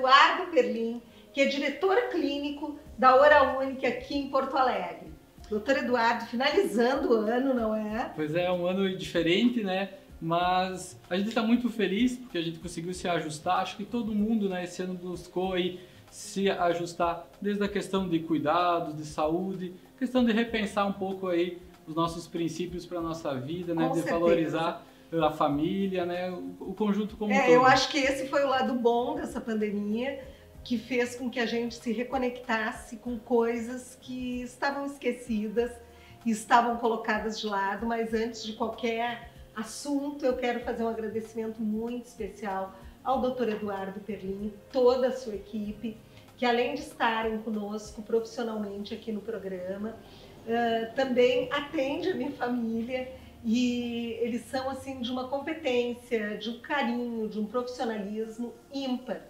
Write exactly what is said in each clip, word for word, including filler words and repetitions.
Eduardo Berlim, que é diretor clínico da Oralunic aqui em Porto Alegre. Doutor Eduardo, finalizando o ano, não é? Pois é, é um ano diferente, né? Mas a gente está muito feliz porque a gente conseguiu se ajustar. Acho que todo mundo, né, esse ano buscou aí se ajustar, desde a questão de cuidados, de saúde, questão de repensar um pouco aí os nossos princípios para a nossa vida, né? Com de certeza. Valorizar a família, né? O conjunto como um todo. É, eu acho que esse foi o lado bom dessa pandemia, que fez com que a gente se reconectasse com coisas que estavam esquecidas, estavam colocadas de lado. Mas antes de qualquer assunto, eu quero fazer um agradecimento muito especial ao doutor Eduardo Berlim, toda a sua equipe, que além de estarem conosco profissionalmente aqui no programa, uh, também atende a minha família, e eles são assim de uma competência, de um carinho, de um profissionalismo ímpar.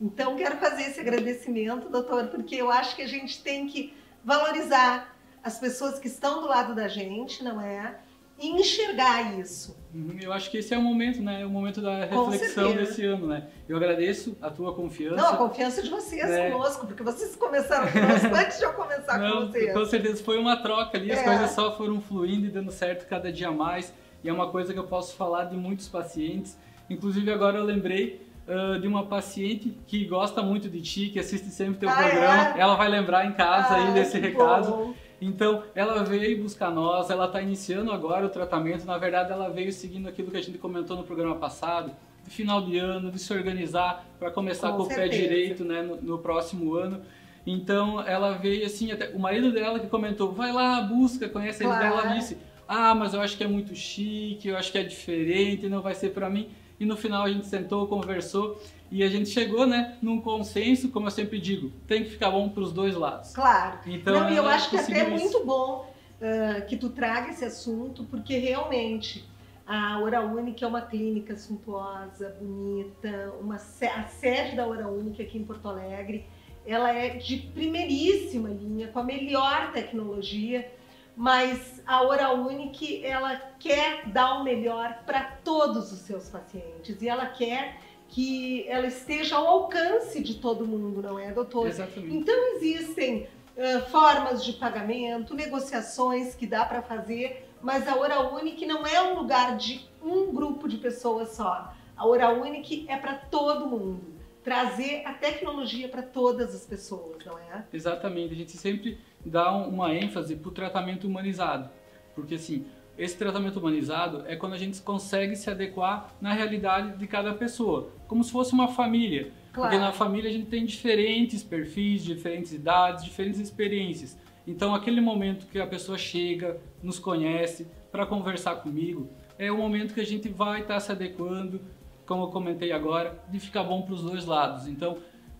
Então quero fazer esse agradecimento, doutor, porque eu acho que a gente tem que valorizar as pessoas que estão do lado da gente, não é? E enxergar isso. Eu acho que esse é o momento, né? O momento da reflexão desse ano, né? Eu agradeço a tua confiança. Não, a confiança de vocês, né, conosco, porque vocês começaram conosco antes de eu começar Não, com vocês. Com certeza, foi uma troca ali, as é. coisas só foram fluindo e dando certo cada dia mais. E é uma coisa que eu posso falar de muitos pacientes. Inclusive agora eu lembrei Uh, de uma paciente que gosta muito de ti, que assiste sempre teu ah, programa, é? ela vai lembrar em casa ah, aí desse recado. Bom. Então, ela veio buscar nós, ela está iniciando agora o tratamento. Na verdade, ela veio seguindo aquilo que a gente comentou no programa passado, de final de ano, de se organizar para começar com, com o pé direito, né, no, no próximo ano. Então, ela veio assim, até o marido dela que comentou, vai lá, busca, conhece claro. ele. Ela disse, ah, mas eu acho que é muito chique, eu acho que é diferente, não vai ser para mim. E no final a gente sentou, conversou e a gente chegou, né, num consenso, como eu sempre digo, tem que ficar bom para os dois lados. Claro. Então, Não, eu acho que até é muito bom uh, que tu traga esse assunto, porque realmente a Oralunic é uma clínica suntuosa, bonita, uma, a sede da Oralunic aqui em Porto Alegre, ela é de primeiríssima linha, com a melhor tecnologia, mas a Oralunic, ela quer dar o melhor para todos os seus pacientes e ela quer que ela esteja ao alcance de todo mundo, não é, doutor? Exatamente. Então existem uh, formas de pagamento, negociações que dá para fazer, mas a Oralunic não é um lugar de um grupo de pessoas só. A Oralunic é para todo mundo, trazer a tecnologia para todas as pessoas, não é? Exatamente, a gente sempre dá uma ênfase para o tratamento humanizado, porque assim, esse tratamento humanizado é quando a gente consegue se adequar na realidade de cada pessoa, como se fosse uma família, claro. Porque na família a gente tem diferentes perfis, diferentes idades, diferentes experiências, então aquele momento que a pessoa chega, nos conhece, para conversar comigo, é o momento que a gente vai estar tá se adequando, como eu comentei agora, de ficar bom para os dois lados. Então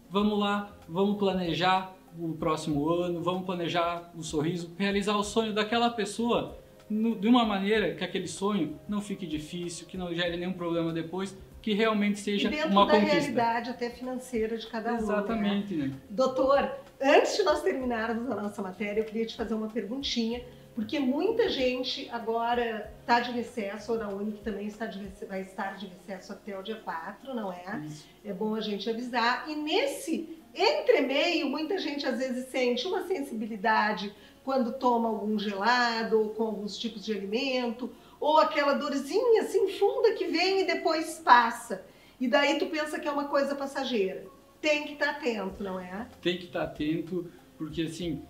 vamos lá, vamos planejar o próximo ano, vamos planejar o sorriso, realizar o sonho daquela pessoa no, de uma maneira que aquele sonho não fique difícil, que não gere nenhum problema depois, que realmente seja uma conquista. Dentro da realidade até financeira de cada um. Exatamente. Né? Né? Doutor, antes de nós terminarmos a nossa matéria, eu queria te fazer uma perguntinha, porque muita gente agora está de recesso, a Oralunic também está de, vai estar de recesso até o dia quatro, não é? Isso. É bom a gente avisar. E nesse entremeio, muita gente às vezes sente uma sensibilidade quando toma algum gelado ou com alguns tipos de alimento, ou aquela dorzinha assim funda que vem e depois passa. E daí tu pensa que é uma coisa passageira. Tem que estar atento, não é? Tem que estar atento, porque assim,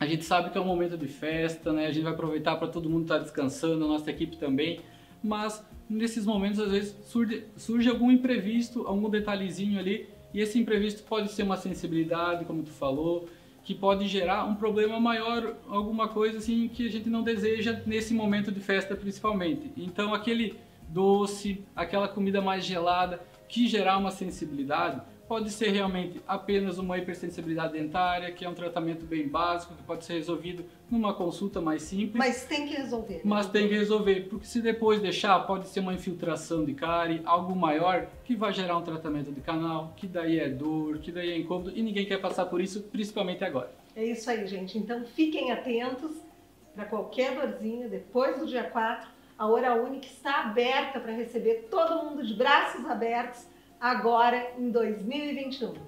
a gente sabe que é um momento de festa, né? A gente vai aproveitar para todo mundo estar descansando, a nossa equipe também, mas nesses momentos às vezes surge, surge algum imprevisto, algum detalhezinho ali, e esse imprevisto pode ser uma sensibilidade, como tu falou, que pode gerar um problema maior, alguma coisa assim que a gente não deseja nesse momento de festa principalmente. Então aquele doce, aquela comida mais gelada que gerar uma sensibilidade, pode ser realmente apenas uma hipersensibilidade dentária, que é um tratamento bem básico, que pode ser resolvido numa consulta mais simples. Mas tem que resolver. Né? Mas tem que resolver, porque se depois deixar, pode ser uma infiltração de cárie, algo maior, que vai gerar um tratamento de canal, que daí é dor, que daí é incômodo, e ninguém quer passar por isso, principalmente agora. É isso aí, gente. Então fiquem atentos para qualquer dorzinha, depois do dia quatro, a Oralunic está aberta para receber todo mundo de braços abertos, agora em dois mil e vinte e um.